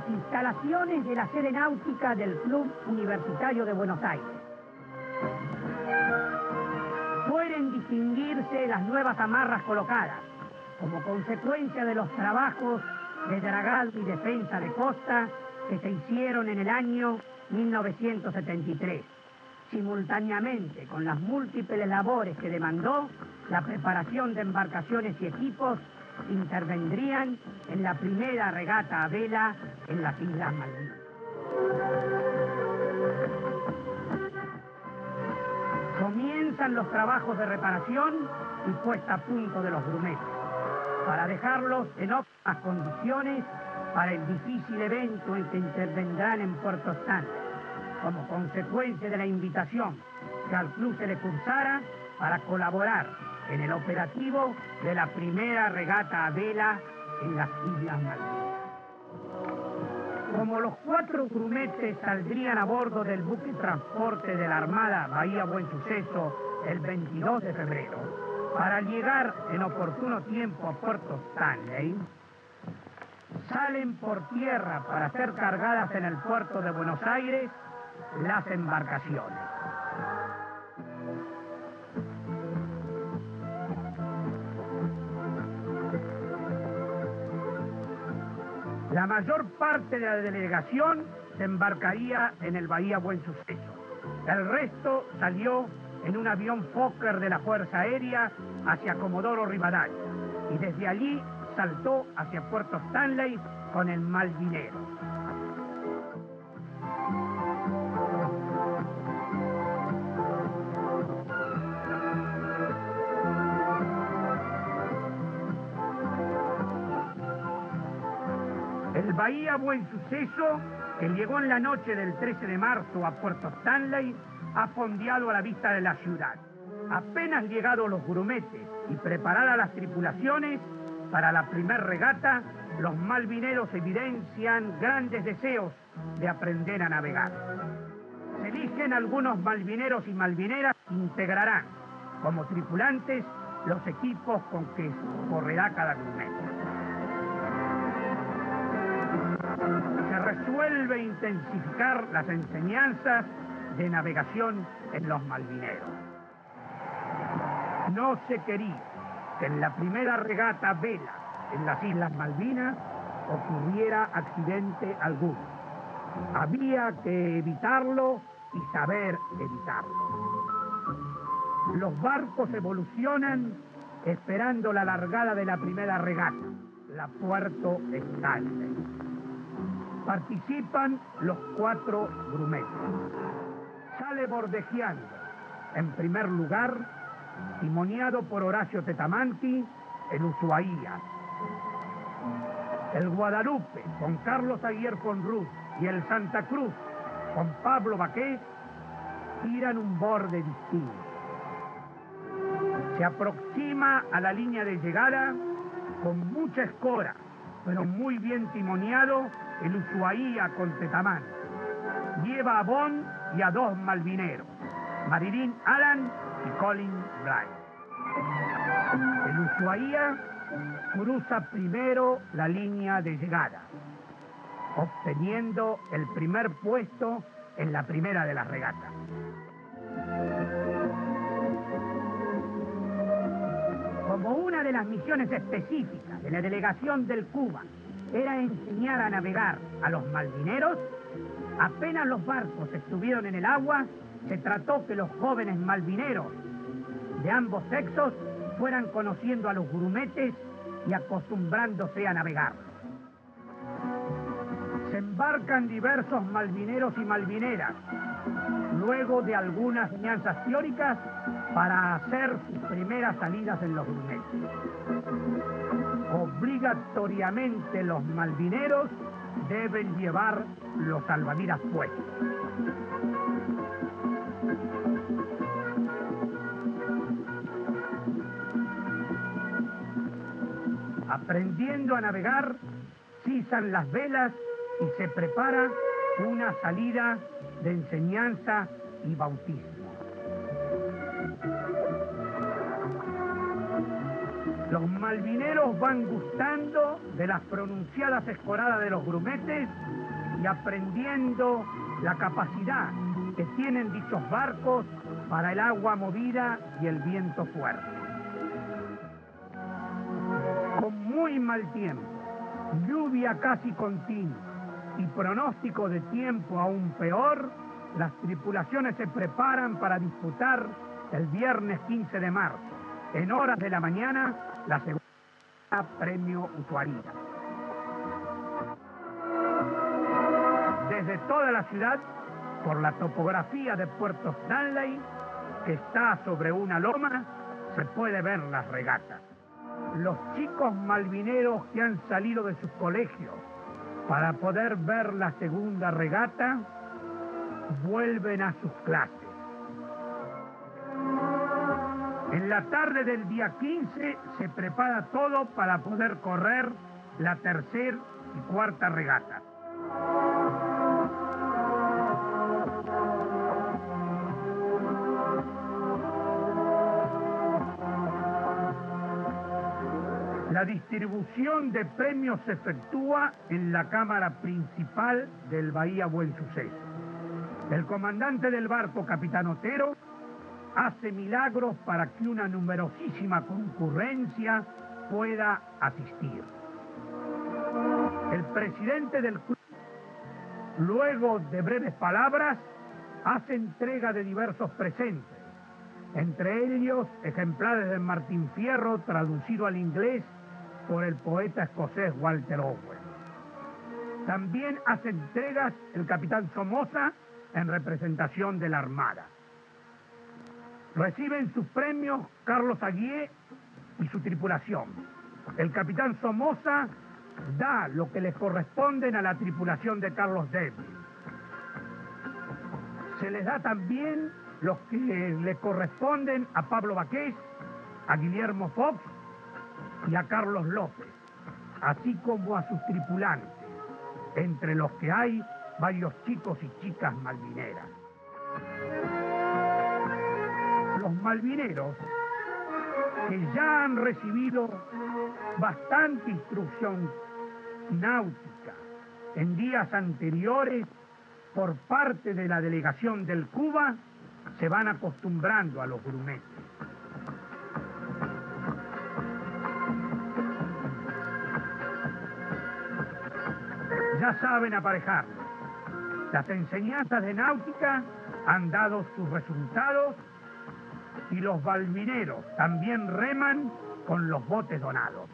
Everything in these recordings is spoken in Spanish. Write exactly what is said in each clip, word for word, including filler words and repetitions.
las instalaciones de la sede náutica del Club Universitario de Buenos Aires. Pueden distinguirse las nuevas amarras colocadas, como consecuencia de los trabajos de dragado y defensa de costa que se hicieron en el año mil novecientos setenta y tres, simultáneamente con las múltiples labores que demandó la preparación de embarcaciones y equipos que intervendrían en la primera regata a vela en las Islas Malvinas. Comienzan los trabajos de reparación y puesta a punto de los grumetes, para dejarlos en óptimas condiciones para el difícil evento en que intervendrán en Puerto Stanley, como consecuencia de la invitación que al club se le cursara para colaborar en el operativo de la primera regata a vela en las Islas Malvinas. Como los cuatro grumetes saldrían a bordo del buque transporte de la Armada Bahía Buen Suceso el veintidós de febrero, para llegar en oportuno tiempo a Puerto Stanley, salen por tierra para ser cargadas en el puerto de Buenos Aires las embarcaciones. La mayor parte de la delegación se embarcaría en el Bahía Buen Suceso. El resto salió en un avión Fokker de la Fuerza Aérea hacia Comodoro Rivadavia, y desde allí saltó hacia Puerto Stanley con el Malvinero. El Bahía Buen Suceso, que llegó en la noche del trece de marzo a Puerto Stanley, ha fondeado a la vista de la ciudad. Apenas llegados los grumetes y preparadas las tripulaciones para la primer regata, los malvineros evidencian grandes deseos de aprender a navegar. Se eligen algunos malvineros y malvineras que integrarán como tripulantes los equipos con que correrá cada grumete. Se resuelve intensificar las enseñanzas de navegación en los malvineros. No se quería que en la primera regata vela en las Islas Malvinas ocurriera accidente alguno. Había que evitarlo y saber evitarlo. Los barcos evolucionan esperando la largada de la primera regata, la Puerto Stanley. Participan los cuatro grumetes. Sale bordejeando, en primer lugar, timoneado por Horacio Tetamanti, el Ushuaia. El Guadalupe, con Carlos Aguirre Conruz, y el Santa Cruz, con Pablo Baqué, tiran un borde distinto. Se aproxima a la línea de llegada con mucha escora, pero muy bien timoneado el Ushuaia con Tetamanti. Lleva a Bond y a dos malvineros, Marilyn Allen y Colin Bryant. El Ushuaia cruza primero la línea de llegada, obteniendo el primer puesto en la primera de las regatas. Como una de las misiones específicas de la delegación del Cuba era enseñar a navegar a los malvineros, apenas los barcos estuvieron en el agua, se trató que los jóvenes malvineros de ambos sexos fueran conociendo a los grumetes y acostumbrándose a navegar. Se embarcan diversos malvineros y malvineras, luego de algunas enseñanzas teóricas, para hacer sus primeras salidas en los grumetes. Obligatoriamente los malvineros deben llevar los salvavidas puestos. Aprendiendo a navegar, cisan las velas y se prepara una salida de enseñanza y bautismo. Los malvineros van gustando de las pronunciadas escoradas de los grumetes y aprendiendo la capacidad que tienen dichos barcos para el agua movida y el viento fuerte. Con muy mal tiempo, lluvia casi continua y pronóstico de tiempo aún peor, las tripulaciones se preparan para disputar el viernes quince de marzo, en horas de la mañana, la segunda Premio Ushuaia. Desde toda la ciudad, por la topografía de Puerto Stanley, que está sobre una loma, se puede ver las regatas. Los chicos malvineros que han salido de sus colegios para poder ver la segunda regata, vuelven a sus clases. En la tarde del día quince se prepara todo para poder correr la tercera y cuarta regata. La distribución de premios se efectúa en la cámara principal del Bahía Buen Suceso. El comandante del barco, capitán Otero, hace milagros para que una numerosísima concurrencia pueda asistir. El presidente del club, luego de breves palabras, hace entrega de diversos presentes, entre ellos ejemplares de Martín Fierro, traducido al inglés por el poeta escocés Walter Owen. También hace entregas el capitán Somoza en representación de la Armada. Reciben sus premios Carlos Aguirre y su tripulación. El capitán Somoza da lo que les corresponden a la tripulación de Carlos Débri. Se les da también los que le corresponden a Pablo Baqué, a Guillermo Fox y a Carlos López, así como a sus tripulantes, entre los que hay varios chicos y chicas malvineras. Los malvineros, que ya han recibido bastante instrucción náutica en días anteriores por parte de la delegación del Cuba, se van acostumbrando a los grumetes. Ya saben aparejarlos. Las enseñanzas de náutica han dado sus resultados y los balvineros también reman con los botes donados.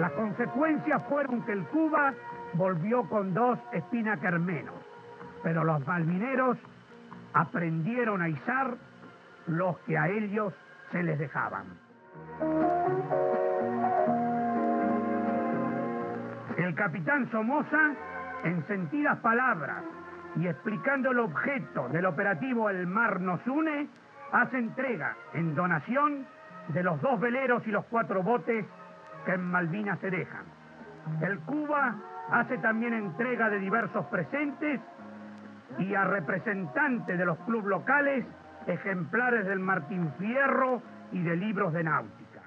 Las consecuencias fueron que el Cuba volvió con dos espinacas menos, pero los balvineros aprendieron a izar los que a ellos se les dejaban. El capitán Somoza, en sentidas palabras, y explicando el objeto del operativo El Mar Nos Une, hace entrega en donación de los dos veleros y los cuatro botes que en Malvinas se dejan. El Cuba hace también entrega de diversos presentes y a representantes de los clubes locales, ejemplares del Martín Fierro y de libros de náutica.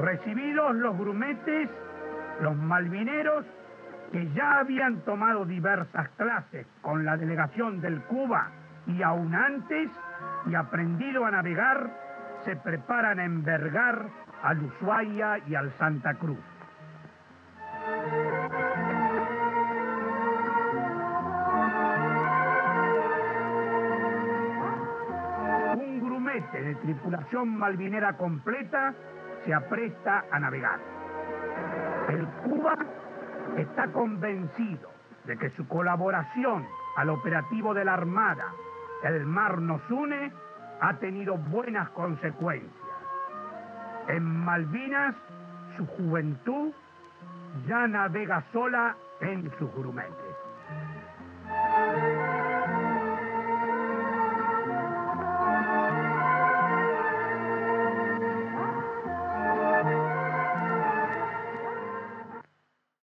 Recibidos los grumetes, los malvineros, que ya habían tomado diversas clases con la delegación del Cuba y aún antes, y aprendido a navegar, se preparan a envergar al Ushuaia y al Santa Cruz. Un grumete de tripulación malvinera completa se apresta a navegar. El Cuba está convencido de que su colaboración al operativo de la Armada, El Mar Nos Une, ha tenido buenas consecuencias. En Malvinas, su juventud ya navega sola en sus grumetes.